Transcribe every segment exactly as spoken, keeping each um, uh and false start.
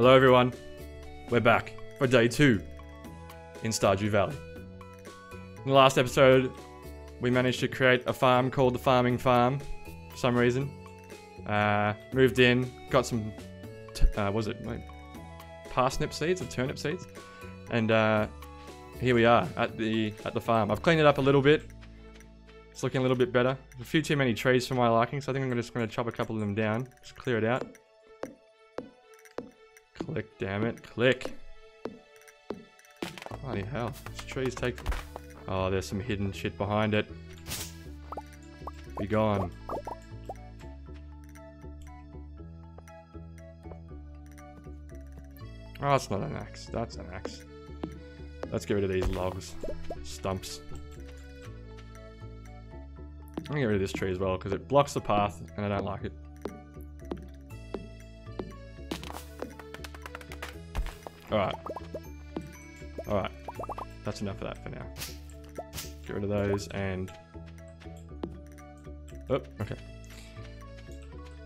Hello everyone, we're back for day two in Stardew Valley. In the last episode, we managed to create a farm called the Farming Farm, for some reason. Uh, moved in, got some, t uh, was it like parsnip seeds or turnip seeds? And uh, here we are at the, at the farm. I've cleaned it up a little bit. It's looking a little bit better. A few too many trees for my liking, so I think I'm just gonna chop a couple of them down, just clear it out. Click, damn it, click. Bloody hell, these trees take... Oh, there's some hidden shit behind it. Be gone. Oh, it's not an axe, that's an axe. Let's get rid of these logs, stumps. I'm gonna get rid of this tree as well, because it blocks the path, and I don't like it. Alright. Alright. That's enough of that for now. Get rid of those and... Oh, okay.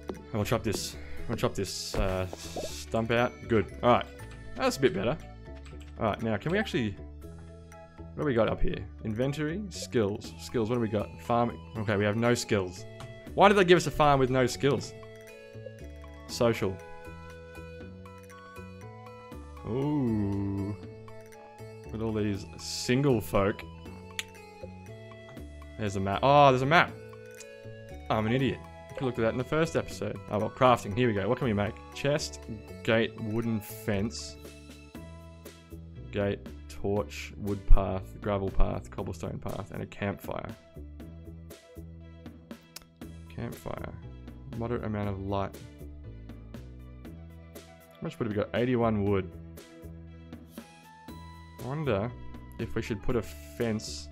And we'll chop this. We'll chop this uh, stump out. Good. Alright. That's a bit better. Alright, now can we actually... What do we got up here? Inventory? Skills. Skills. What do we got? Farming. Okay, we have no skills. Why did they give us a farm with no skills? Social. Ooh, with all these single folk. There's a map. Oh, there's a map. I'm an idiot. I could look at that in the first episode. Oh, well, crafting. Here we go. What can we make? Chest, gate, wooden fence, gate, torch, wood path, gravel path, cobblestone path, and a campfire. Campfire. Moderate amount of light. How much wood have we got? eighty-one wood. I wonder if we should put a fence.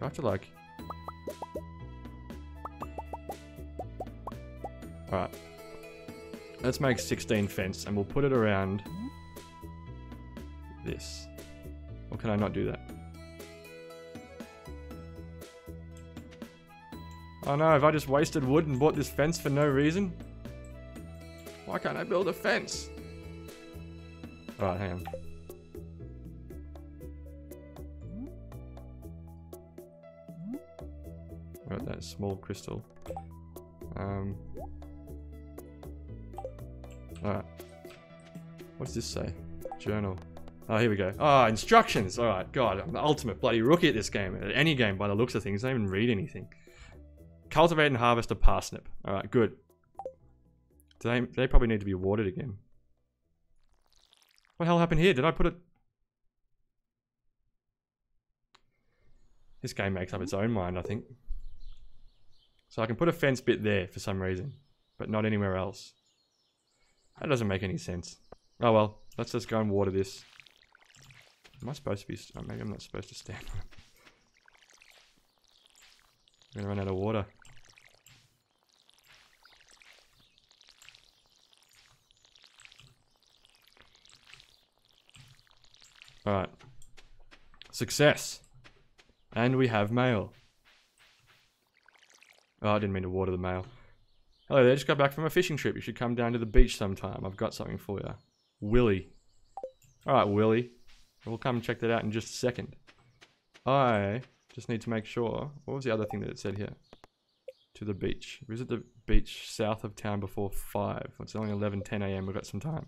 I have to like... Alright. Let's make sixteen fence and we'll put it around this. Or can I not do that? Oh no, have I just wasted wood and bought this fence for no reason? Why can't I build a fence? Alright, hang on. Got that small crystal. Um. Alright. What's this say? Journal. Oh, here we go. Ah, oh, instructions! Alright, God, I'm the ultimate bloody rookie at this game. At any game, by the looks of things, I don't even read anything. Cultivate and harvest a parsnip. Alright, good. Do they, they probably need to be watered again. What the hell happened here? Did I put it? This game makes up its own mind, I think. So I can put a fence bit there for some reason, but not anywhere else. That doesn't make any sense. Oh well, let's just go and water this. Am I supposed to be... Oh, maybe I'm not supposed to stand on it. I'm gonna run out of water. Alright. Success. And we have mail. Oh, I didn't mean to water the mail. Hello there, just got back from a fishing trip. You should come down to the beach sometime. I've got something for you. Willie. Alright, Willie. We'll come and check that out in just a second. I just need to make sure... What was the other thing that it said here? To the beach. Visit the beach south of town before five. It's only eleven ten a m We've got some time.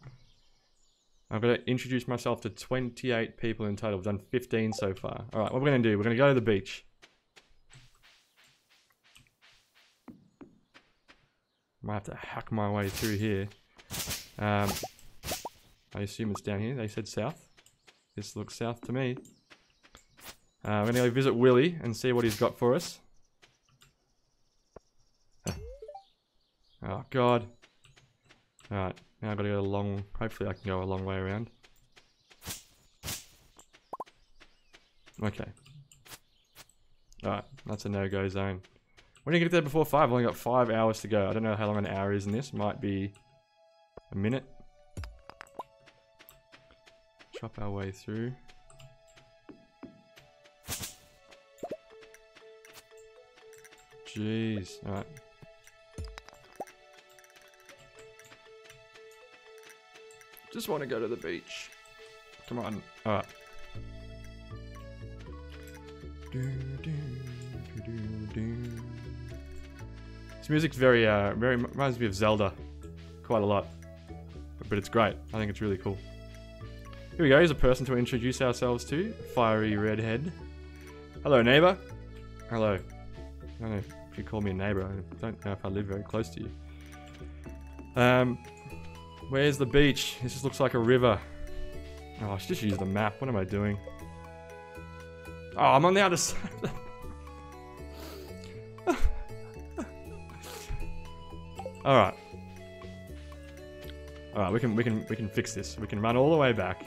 I've got to introduce myself to twenty-eight people in total. We've done fifteen so far. Alright, what we're going to do, we're going to go to the beach. Might have to hack my way through here. Um, I assume it's down here. They said south. This looks south to me. Uh, we're going to go visit Willie and see what he's got for us. Huh. Oh, God. Alright. Now I've got to go a long... Hopefully I can go a long way around. Okay. Alright, that's a no-go zone. When are you going to get there before five? I've only got five hours to go. I don't know how long an hour is in this. Might be a minute. Chop our way through. Jeez. Alright. Just want to go to the beach. Come on. Uh. This music's very, uh, very reminds me of Zelda, quite a lot, but it's great. I think it's really cool. Here we go. Here's a person to introduce ourselves to. Fiery redhead. Hello, neighbor. Hello. I don't know if you call me a neighbor. I don't know if I live very close to you. Um, where's the beach? This just looks like a river. Oh, I should just use the map. What am I doing? Oh, I'm on the other side of the... Alright. Alright, we can we can we can fix this. We can run all the way back.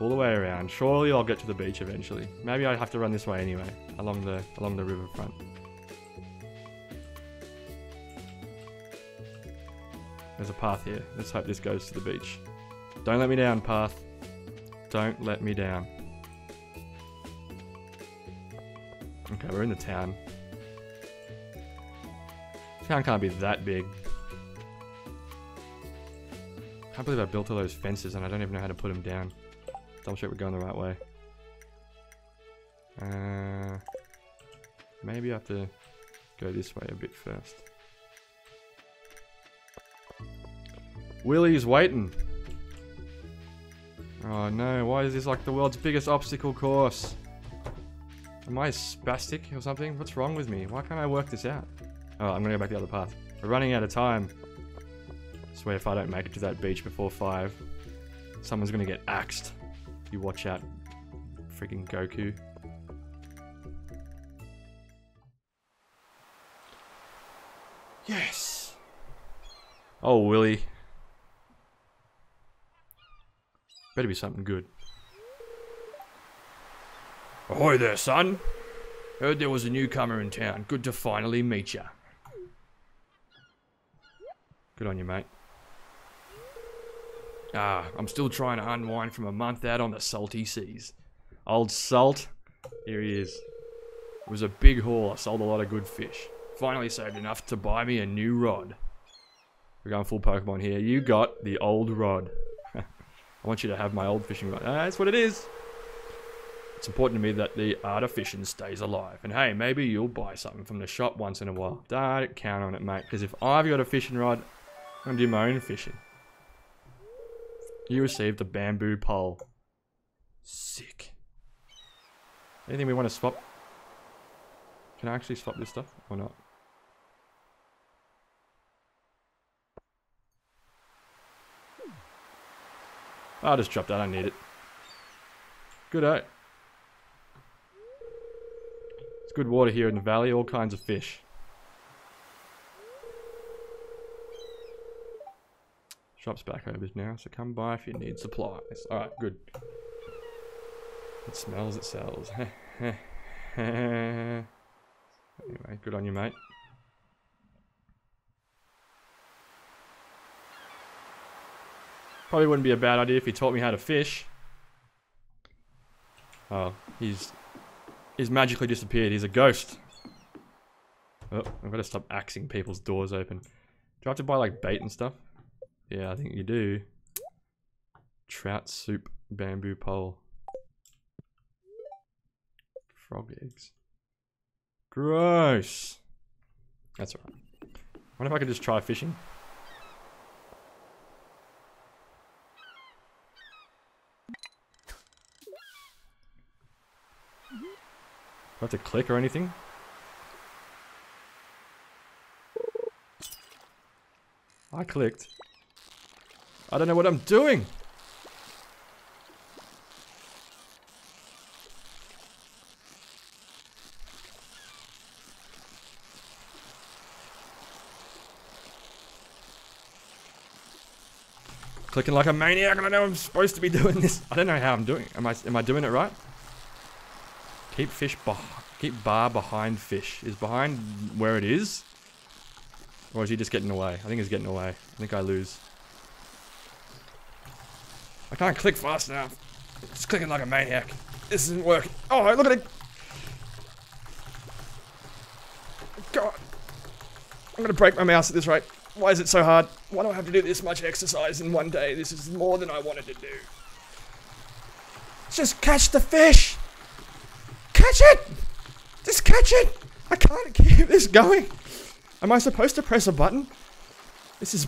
All the way around. Surely I'll get to the beach eventually. Maybe I have to run this way anyway, along the along the riverfront. There's a path here. Let's hope this goes to the beach. Don't let me down, path. Don't let me down. Okay, we're in the town. Town can't be that big. I can't believe I built all those fences and I don't even know how to put them down. Double check we're going the right way. Uh, maybe I have to go this way a bit first. Willie's waiting. Oh no, why is this like the world's biggest obstacle course? Am I spastic or something? What's wrong with me? Why can't I work this out? Oh, I'm gonna go back the other path. We're running out of time. I swear if I don't make it to that beach before five, someone's gonna get axed. You watch out, freaking Goku. Yes! Oh, Willy. Better be something good. Ahoy there, son. Heard there was a newcomer in town. Good to finally meet ya. Good on you, mate. Ah, I'm still trying to unwind from a month out on the salty seas. Old Salt. Here he is. It was a big haul. I sold a lot of good fish. Finally saved enough to buy me a new rod. We're going full Pokemon here. You got the old rod. I want you to have my old fishing rod. Ah, that's what it is. It's important to me that the art of fishing stays alive. And hey, maybe you'll buy something from the shop once in a while. Don't count on it, mate. Because if I've got a fishing rod, I'm going to do my own fishing. You received a bamboo pole. Sick. Anything we want to swap? Can I actually swap this stuff or not? I'll just drop that, I don't need it. Good day. It's good water here in the valley, all kinds of fish. Shop's back over now, so come by if you need supplies. Alright, good. It smells, it sells. Anyway, good on you, mate. Probably wouldn't be a bad idea if he taught me how to fish. Oh, he's he's magically disappeared. He's a ghost. Oh, I've got to stop axing people's doors open. Do I have to buy like bait and stuff? Yeah, I think you do. Trout soup, bamboo pole, frog eggs. Gross. That's alright. I wonder if I could just try fishing. Do I have to click or anything? I clicked. I don't know what I'm doing! Clicking like a maniac and I know I'm supposed to be doing this. I don't know how I'm doing it. Am I, am I doing it right? Keep fish behind, keep bar behind fish. Is behind where it is? Or is he just getting away? I think he's getting away. I think I lose. I can't click fast enough. It's clicking like a maniac. This isn't working. Oh, look at it. God. I'm gonna break my mouse at this rate. Why is it so hard? Why do I have to do this much exercise in one day? This is more than I wanted to do. Just catch the fish! Catch it! Just catch it! I can't keep this going! Am I supposed to press a button? This is...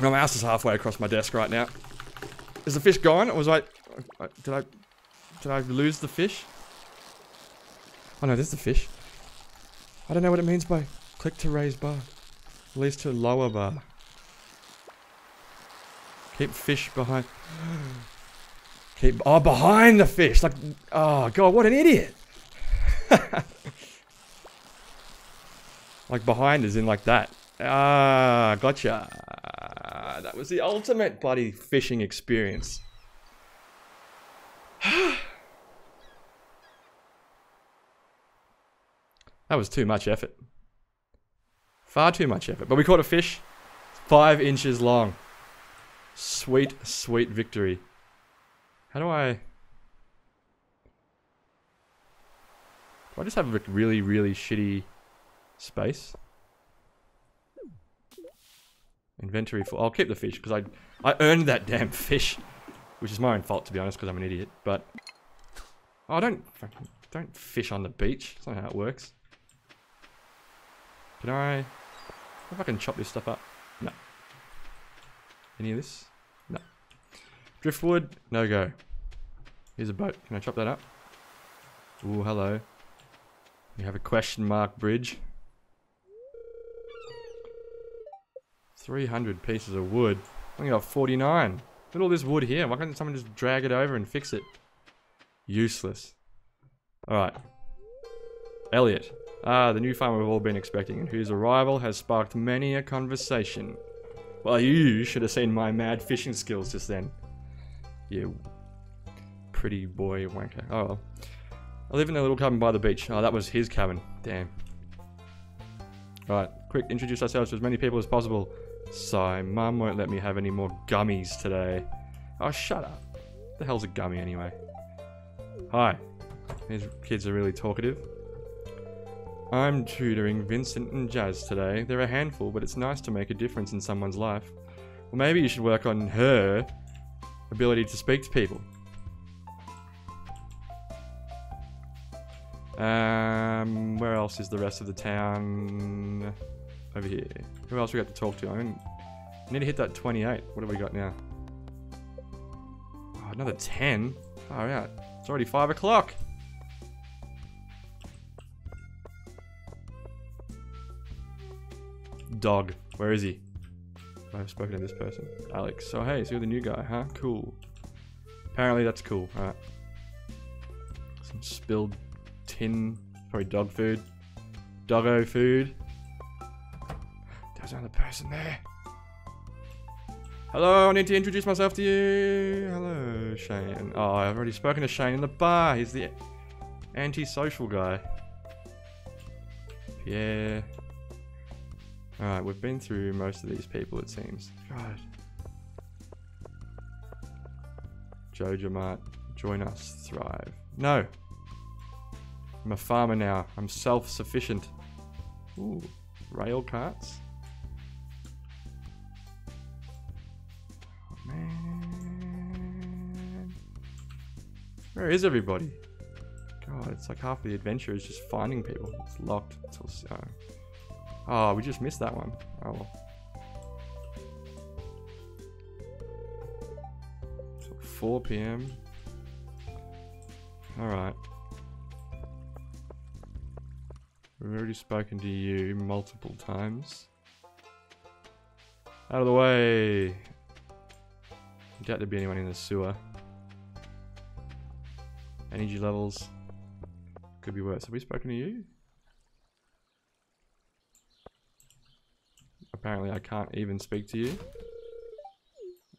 My mouse is halfway across my desk right now. Is the fish gone? Or was I... Did I... Did I lose the fish? Oh no, there's the fish. I don't know what it means by click to raise bar. Release to lower bar. Keep fish behind... Keep... Oh, behind the fish! Like... Oh god, what an idiot! Like behind is in like that. Ah, gotcha. That was the ultimate bloody fishing experience. That was too much effort. Far too much effort. But we caught a fish five inches long. Sweet, sweet victory. How do I... Do I just have a really, really shitty space? Inventory for... I'll keep the fish because I, I earned that damn fish. Which is my own fault, to be honest, because I'm an idiot. But... Oh, don't... Don't fish on the beach. That's not how it works. Can I... I if I can chop this stuff up. No. Any of this? No. Driftwood? No go. Here's a boat. Can I chop that up? Ooh, hello. We have a question mark bridge. three hundred pieces of wood. I only got forty-nine. Look at all this wood here. Why can't someone just drag it over and fix it? Useless. Alright. Elliot. Ah, the new farmer we've all been expecting, and whose arrival has sparked many a conversation. Well, you should have seen my mad fishing skills just then. You pretty boy wanker. Oh well. I live in a little cabin by the beach. Oh, that was his cabin. Damn. Alright, quick, introduce ourselves to as many people as possible. Sigh, Mum won't let me have any more gummies today. Oh, shut up. What the hell's a gummy anyway? Hi. These kids are really talkative. I'm tutoring Vincent and Jazz today. They're a handful, but it's nice to make a difference in someone's life. Well, maybe you should work on her ability to speak to people. Um, where else is the rest of the town? Over here. Who else we got to talk to? I mean, I need to hit that twenty-eight. What have we got now? Oh, another ten? Far out. It's already five o'clock. Dog. Where is he? I've spoken to this person. Alex. So, hey, so you're the new guy, huh? Cool. Apparently that's cool. Alright. Some spilled tin. Probably dog food. Doggo food. There's another person there. Hello, I need to introduce myself to you. Hello, Shane. Oh, I've already spoken to Shane in the bar. He's the anti-social guy. Yeah. Alright, we've been through most of these people, it seems. God. Jojo Mart, join us, thrive. No! I'm a farmer now. I'm self-sufficient. Ooh, rail carts? Oh, man. Where is everybody? God, it's like half of the adventure is just finding people. It's locked until so. Oh, we just missed that one. Oh well. So four P M Alright. We've already spoken to you multiple times. Out of the way. I doubt there'd be anyone in the sewer. Energy levels. Could be worse. Have we spoken to you? Apparently I can't even speak to you.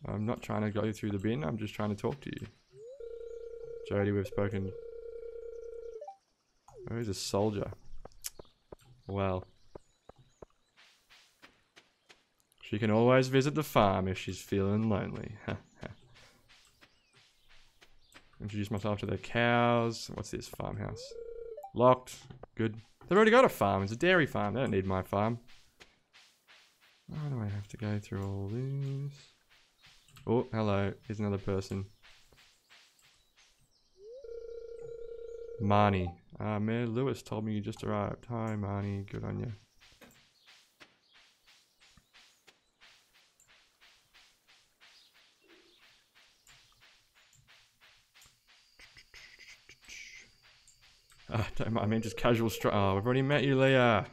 I'm not trying to go through the bin, I'm just trying to talk to you. Jody, we've spoken. Where is a soldier? Well. She can always visit the farm if she's feeling lonely. Introduce myself to the cows. What's this? Farmhouse. Locked. Good. They've already got a farm. It's a dairy farm. They don't need my farm. Why do I have to go through all this? Oh, hello. Here's another person. Marnie. Uh, Mayor Lewis told me you just arrived. Hi, Marnie. Good on you. Oh, don't mind. I mean, just casual str- Oh, we've already met you, Leah.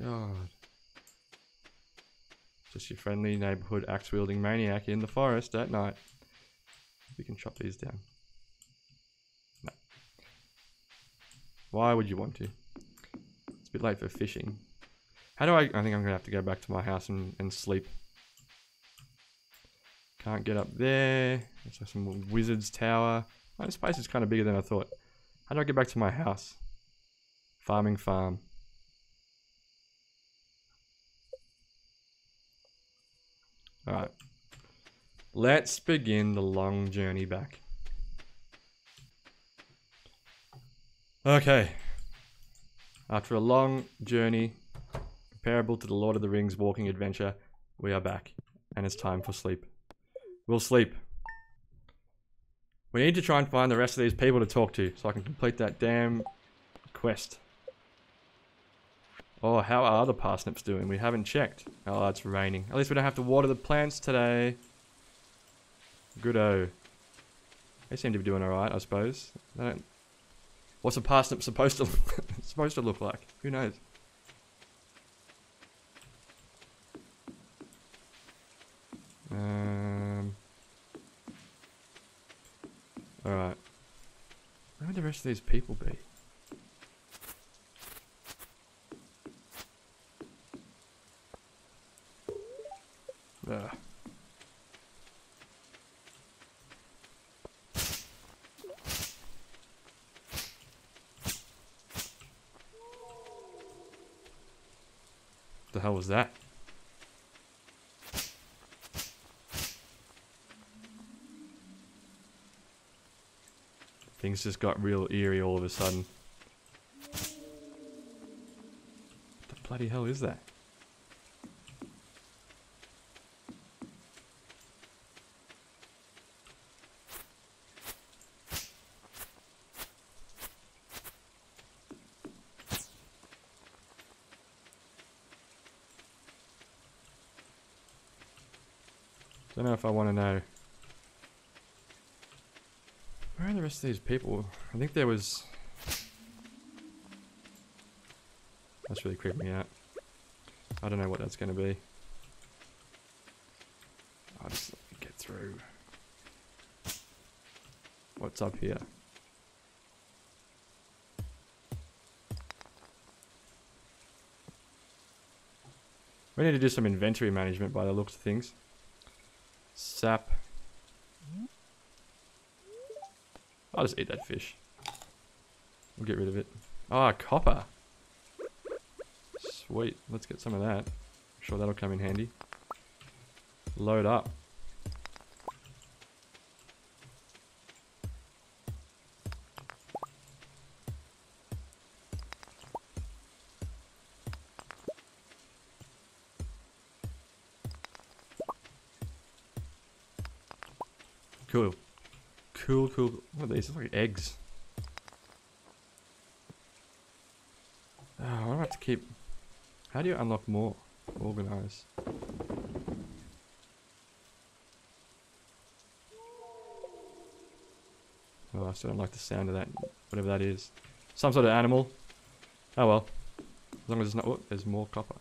God. Just your friendly neighborhood axe-wielding maniac in the forest at night. We can chop these down. No. Why would you want to? It's a bit late for fishing. How do I... I think I'm going to have to go back to my house and, and sleep. Can't get up there. Let's have some wizard's tower. Oh, this space is kind of bigger than I thought. How do I get back to my house? Farming farm. Alright. Let's begin the long journey back. Okay. After a long journey, comparable to the Lord of the Rings walking adventure, we are back. And it's time for sleep. We'll sleep. We need to try and find the rest of these people to talk to, so I can complete that damn quest. Oh, how are the parsnips doing? We haven't checked. Oh, it's raining. At least we don't have to water the plants today. Good-o. They seem to be doing alright, I suppose. They don't... What's a parsnip supposed to supposed to look like? Who knows? Um... Alright. Where would the rest of these people be? Ugh. The hell was that? Things just got real eerie all of a sudden. What the bloody hell is that? Don't know if I want to know. Where are the rest of these people? I think there was... That's really creeping me out. I don't know what that's going to be. I'll just let me get through. What's up here? We need to do some inventory management by the looks of things. Sap. I'll just eat that fish. We'll get rid of it. Ah, copper. Sweet. Let's get some of that. I'm sure that'll come in handy. Load up. Cool. Cool, cool. What are these? It's like eggs. Oh, I don't have to keep... How do you unlock more? Organize. Oh, I still don't like the sound of that. Whatever that is. Some sort of animal. Oh well. As long as it's not... Oh, there's more copper.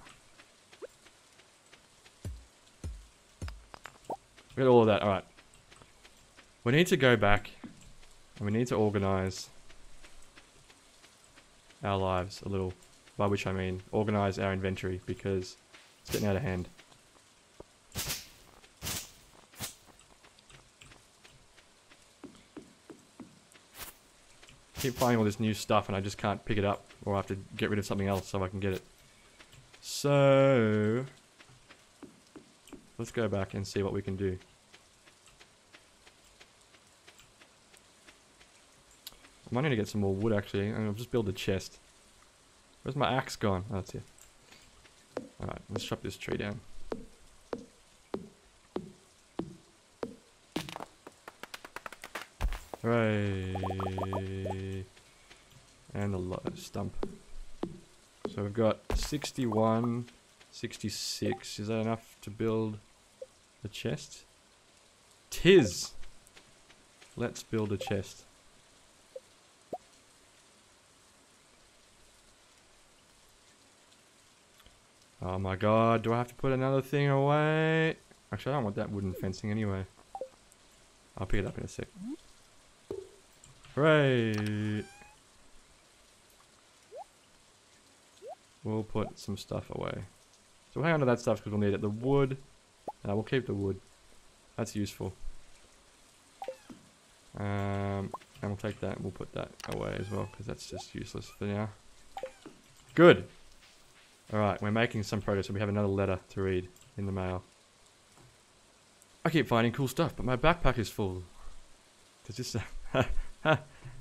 We got all of that. Alright. We need to go back and we need to organize our lives a little, by which I mean organize our inventory, because it's getting out of hand. Keep finding all this new stuff and I just can't pick it up, or I have to get rid of something else so I can get it. So let's go back and see what we can do. I might need to get some more wood actually, and I'll just build a chest. Where's my axe gone? Oh, it's here. Alright, let's chop this tree down. Hooray. And a stump. So we've got sixty-one, sixty-six. Is that enough to build a chest? Tis! Let's build a chest. Oh my god, do I have to put another thing away? Actually, I don't want that wooden fencing anyway. I'll pick it up in a sec. Hooray! We'll put some stuff away. So we'll hang on to that stuff because we'll need it. The wood. No, we'll keep the wood. That's useful. Um, and we'll take that and we'll put that away as well because that's just useless for now. Good! Alright, we're making some progress and we have another letter to read in the mail. I keep finding cool stuff, but my backpack is full. Does this...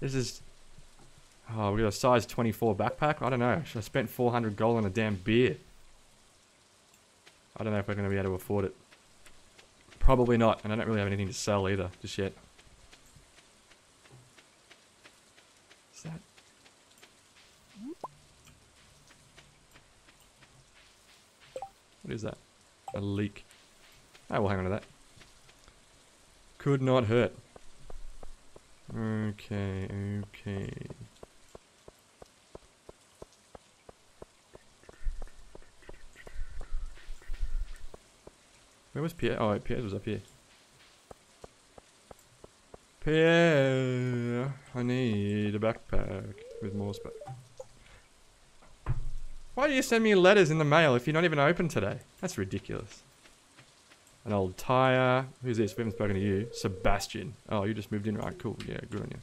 this is... Oh, we got a size twenty-four backpack? I don't know. I spent four hundred gold on a damn beer. I don't know if we're going to be able to afford it. Probably not, and I don't really have anything to sell either, just yet. What's that? What is that? A leak. Oh, we'll hang on to that. Could not hurt. Okay, okay. Where was Pierre? Oh, Pierre was up here. Pierre, I need a backpack with more space. Why do you send me letters in the mail if you're not even open today? That's ridiculous. An old tire. Who's this? We haven't spoken to you. Sebastian. Oh, you just moved in. Right, cool. Yeah, good on you.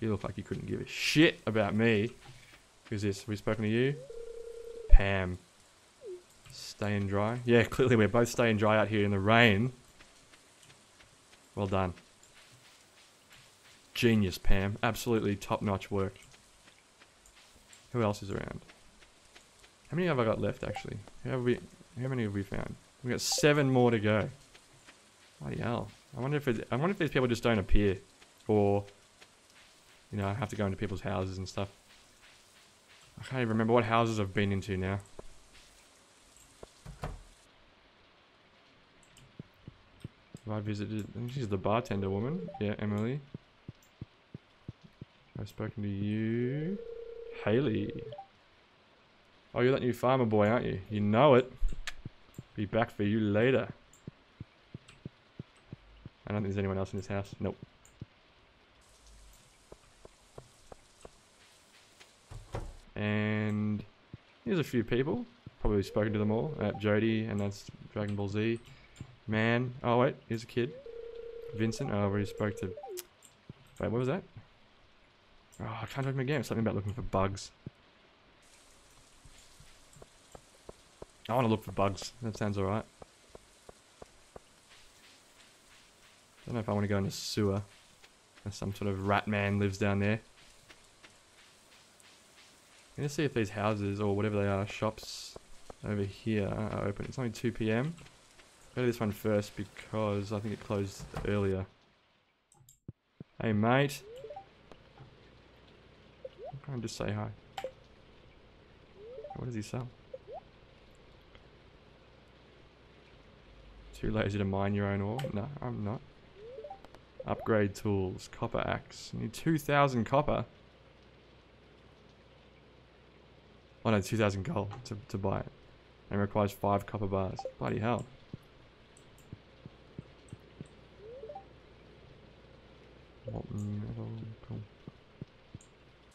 You look like you couldn't give a shit about me. Who's this? Have we spoken to you? Pam. Staying dry. Yeah, clearly we're both staying dry out here in the rain. Well done. Genius, Pam. Absolutely top-notch work. Who else is around? How many have I got left, actually? How, have we, how many have we found? We've got seven more to go. Bloody hell. I wonder if it, I wonder if these people just don't appear. Or, you know, I have to go into people's houses and stuff. I can't even remember what houses I've been into now. Have I visited... I think she's the bartender woman. Yeah, Emily. I've spoken to you. Haley. Oh, you're that new farmer boy, aren't you? You know it. Be back for you later. I don't think there's anyone else in this house. Nope. And here's a few people. Probably spoken to them all. Uh, Jody, and that's Dragon Ball Z. Man. Oh, wait. Here's a kid. Vincent. Oh, I already spoke to... Wait, what was that? Oh, I can't talk to him again. Something about looking for bugs. I want to look for bugs. That sounds alright. I don't know if I want to go in a sewer. There's some sort of rat man lives down there. I'm going to see if these houses, or whatever they are, shops over here are open. It's only two p m. Go to this one first because I think it closed earlier. Hey, mate. I can't just say hi. What does he sell? Too lazy to mine your own ore? No, I'm not. Upgrade tools. Copper axe. You need two thousand copper. Oh no, two thousand gold to, to buy it. And it requires five copper bars. Bloody hell.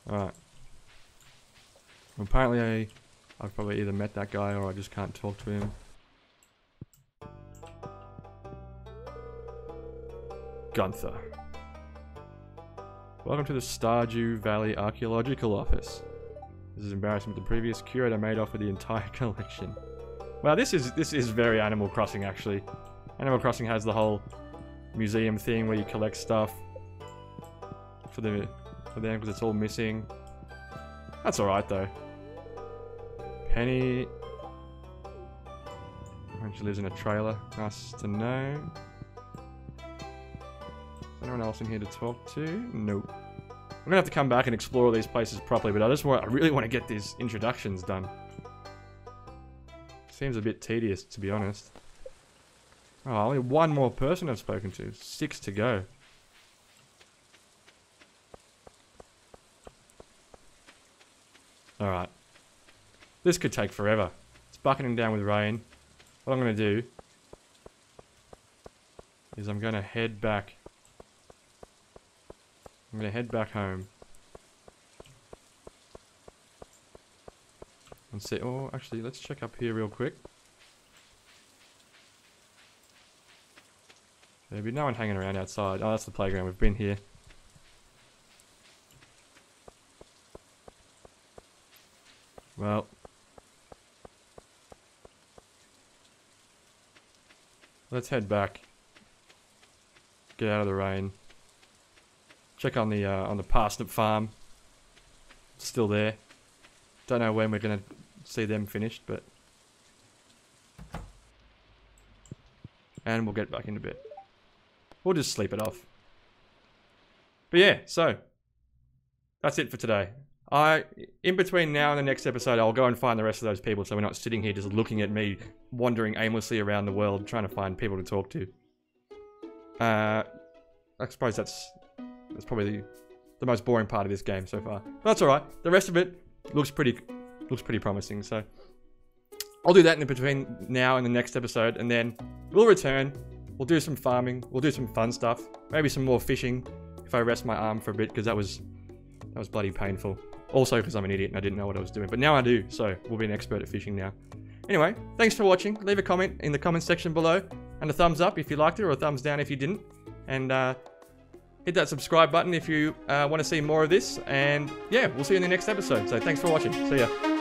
Alright. Apparently I, I've probably either met that guy or I just can't talk to him. Gunther. Welcome to the Stardew Valley Archaeological Office. This is embarrassing, but the previous curator made off with the entire collection. Wow, this is this is very Animal Crossing, actually. Animal Crossing has the whole museum thing where you collect stuff for the for them because it's all missing. That's all right though. Penny. She lives in a trailer. Nice to know. Is anyone else in here to talk to? Nope. I'm gonna have to come back and explore these places properly, but I just want—I really want to get these introductions done. Seems a bit tedious, to be honest. Oh, only one more person I've spoken to. Six to go. All right. This could take forever. It's bucketing down with rain. What I'm going to do is I'm going to head back. I'm going to head back home. And see, oh, actually, let's check up here real quick. There'll be no one hanging around outside. Oh, that's the playground. We've been here. Well. Let's head back. Get out of the rain. Check on the uh, on the parsnip farm. It's still there. Don't know when we're gonna see them finished, but and we'll get back into bed. We'll just sleep it off. But yeah, so that's it for today. I, in between now and the next episode, I'll go and find the rest of those people so we're not sitting here just looking at me wandering aimlessly around the world trying to find people to talk to. Uh, I suppose that's that's probably the, the most boring part of this game so far. But that's alright. The rest of it looks pretty looks pretty promising, so I'll do that in between now and the next episode, and then we'll return. We'll do some farming. We'll do some fun stuff. Maybe some more fishing if I rest my arm for a bit, because that was, that was bloody painful. Also because I'm an idiot and I didn't know what I was doing. But now I do, so we'll be an expert at fishing now. Anyway, thanks for watching. Leave a comment in the comment section below. And a thumbs up if you liked it, or a thumbs down if you didn't. And uh, hit that subscribe button if you uh, want to see more of this. And yeah, we'll see you in the next episode. So thanks for watching. See ya.